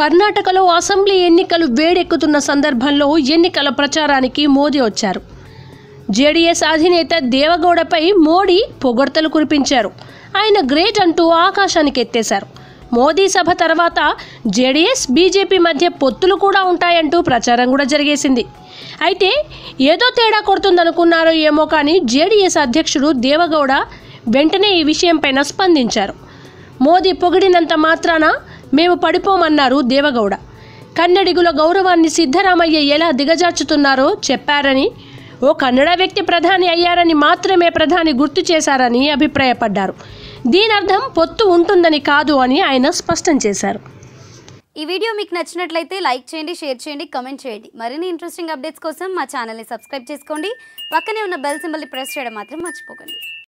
కర్ణాటకలో అసెంబ్లీ ఎన్నికలు వేడెక్కుతున్న సందర్భంలో ఎన్నికల ప్రచారానికి మోదీ వచ్చారు. జేడీఎస్ అధినేత దేవగౌడపై మోడీ పొగడ్తలు కురిపించారు. ఆయన గ్రేట్ అంటూ ఆకాశానికి ఎత్తేశారు. మోదీ సభ తర్వాత జేడీఎస్ బీజేపీ మధ్య పొత్తులు కూడా ఉంటాయంటూ ప్రచారం కూడా జరిగేసింది. అయితే ఏదో తేడా కొడుతుందనుకున్నారో ఏమో కానీ జేడీఎస్ అధ్యక్షుడు దేవగౌడ వెంటనే ఈ విషయంపైన స్పందించారు. మోదీ పొగిడినంత మాత్రాన మేము పడిపోమన్నారు దేవగౌడ. కన్నడిగుల గౌరవాన్ని సిద్ధరామయ్య ఎలా దిగజార్చుతున్నారో చెప్పారని, ఓ కన్నడ వ్యక్తి ప్రధాని అయ్యారని మాత్రమే ప్రధాని గుర్తు చేశారని అభిప్రాయపడ్డారు. దీనర్థం పొత్తు ఉంటుందని కాదు అని ఆయన స్పష్టం చేశారు. ఈ వీడియో మీకు నచ్చినట్లయితే లైక్ చేయండి, షేర్ చేయండి, కమెంట్ చేయండి. మరిన్ని ఇంట్రెస్టింగ్ అప్డేట్స్ కోసం మా ఛానల్ని సబ్స్క్రైబ్ చేసుకోండి. పక్కనే ఉన్న బెల్ సింబల్ని ప్రెస్ చేయడం మాత్రం మర్చిపోకండి.